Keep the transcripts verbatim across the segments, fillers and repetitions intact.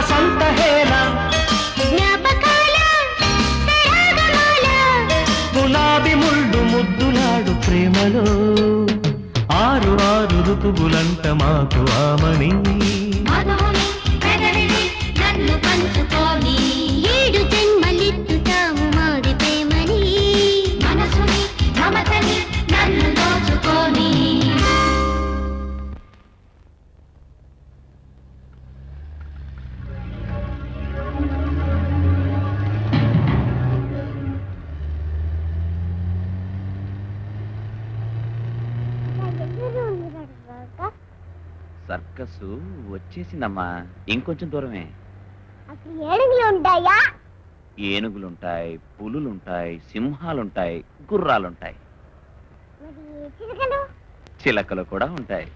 ವಸಂತ ಹೇಳ ಜ್ಞಾಪಕಾಲ ತರಾಗಮಾಲ ಗುಲಾಬಿ ಮುಳ್ಳು ಮುದ್ದು ನಾಡು ಪ್ರೇಮಲು ಆರು ಆರು ಋತುಗುಲಂತ ಮಾತು ಆಮಣಿ ಏಡು ಜನ್ಮಲಿತ್ತು ತಾವು ಮಾರಿ ಪ್ರೇಮನಿ ಮನಸುನಿ ಮಮತನಿ ನನ್ನ ದೋಚುಕೋನಿ. సర్కసు వచ్చేసిందమ్మా, ఇంకొంచెం దూరమే. అసలు ఏనుగులు ఉంటాయా? ఏనుగులుంటాయి, పులులుంటాయి, సింహాలుంటాయి, గుర్రాలుంటాయి, చిలకలు కూడా ఉంటాయి.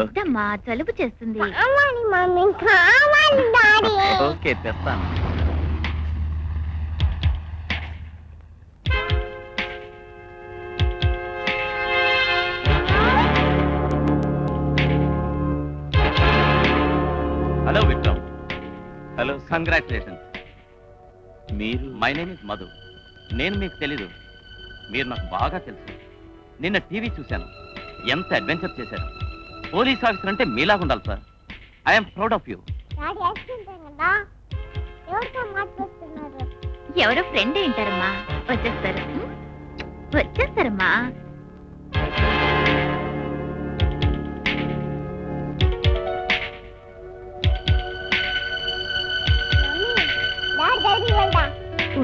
వద్దమ్మా, జలుబు చేస్తుంది. ఓకే తెస్తాను. హలో విక్రమ్. Hello, congratulations. మీరు మై నేమ్ ఇస్ మధు. నేను మీకు తెలీదు, మీరు నాకు బాగా తెలుసు. నిన్న టీవీ చూశాను, ఎంత అడ్వెంచర్ చేశారు. పోలీస్ ఆఫీసర్ అంటే మీలాగా ఉండాలి sir. I'm proud of you. ఎవరో ఫ్రెండ్ ఏంటారమ్మా, వచ్చేస్తారు వచ్చేస్తారమ్మా.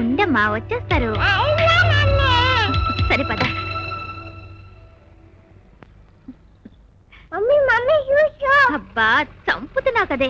ఉండమ్మా, వచ్చేస్తారు. సరే పద. అబ్బా చంపుతున్నా కదే.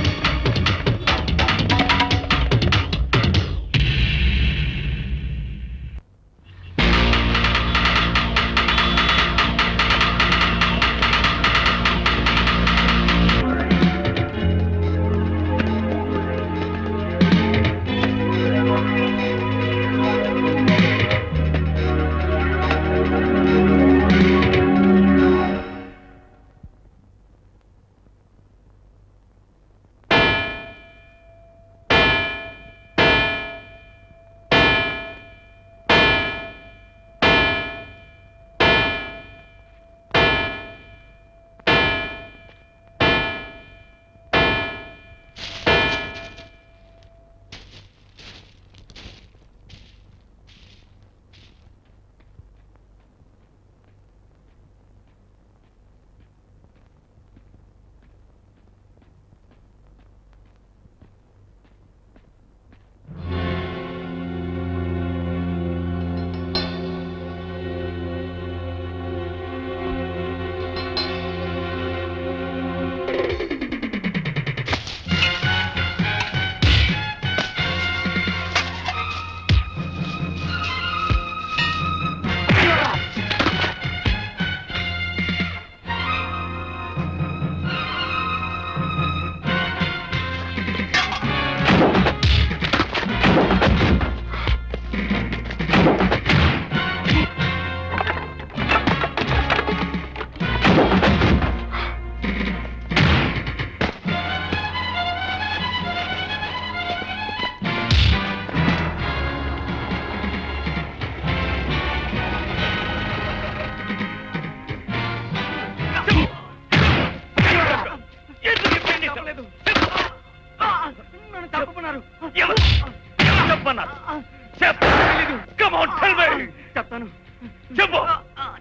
చెప్పు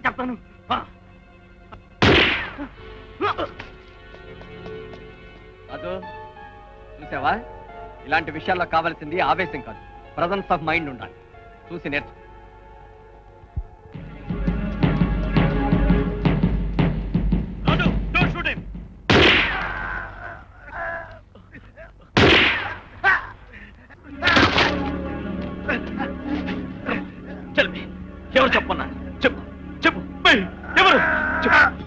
చెప్తాను. అదో చూసావా, ఇలాంటి విషయాల్లో కావాల్సింది ఆవేశం కాదు, ప్రజెన్స్ ఆఫ్ మైండ్ ఉండాలి. చూసి నేర్చు. ఎవరు చెప్పన్నా? చెప్పు చెప్పు ఎవరు చెప్పు.